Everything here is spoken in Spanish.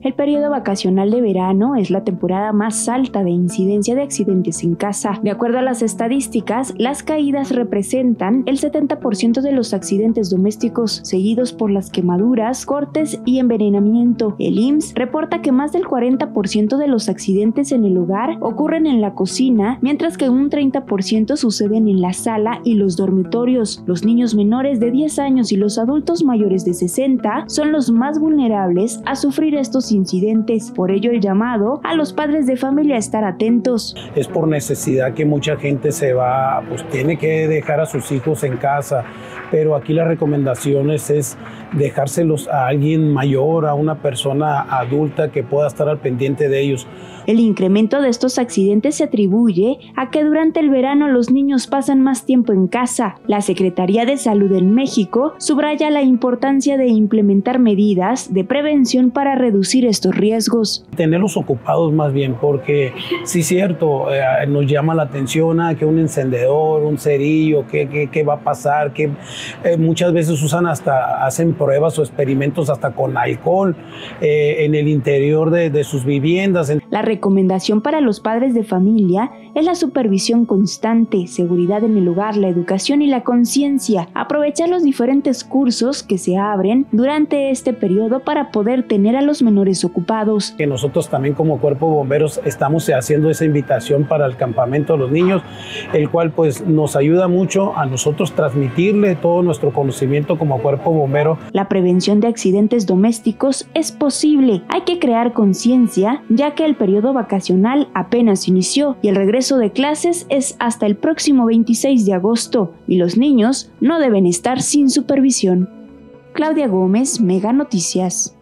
El periodo vacacional de verano es la temporada más alta de incidencia de accidentes en casa. De acuerdo a las estadísticas, las caídas representan el 70% de los accidentes domésticos, seguidos por las quemaduras, cortes y envenenamiento. El IMSS reporta que más del 40% de los accidentes en el hogar ocurren en la cocina, mientras que un 30% suceden en la sala y los dormitorios. Los niños menores de 10 años y los adultos mayores de 60 son los más vulnerables a sufrir estos incidentes, por ello el llamado a los padres de familia a estar atentos. Es por necesidad que mucha gente se va, pues tiene que dejar a sus hijos en casa, pero aquí las recomendaciones es dejárselos a alguien mayor, a una persona adulta que pueda estar al pendiente de ellos. El incremento de estos accidentes se atribuye a que durante el verano los niños pasan más tiempo en casa. La Secretaría de Salud en México subraya la importancia de implementar medidas de prevención para reducir estos riesgos. Tenerlos ocupados más bien, porque sí es cierto, nos llama la atención que un encendedor, un cerillo, qué va a pasar, que muchas veces hacen pruebas o experimentos hasta con alcohol en el interior de sus viviendas. La recomendación para los padres de familia es la supervisión constante, seguridad en el hogar, la educación y la conciencia. Aprovechar los diferentes cursos que se abren durante este periodo para poder tener a los menores ocupados. Que nosotros también como cuerpo de bomberos estamos haciendo esa invitación para el campamento de los niños, el cual pues nos ayuda mucho a nosotros transmitirle todo nuestro conocimiento como cuerpo bombero. La prevención de accidentes domésticos es posible, hay que crear conciencia ya que el periodo vacacional apenas inició y el regreso de clases es hasta el próximo 26 de agosto y los niños no deben estar sin supervisión. Claudia Gómez, Mega Noticias.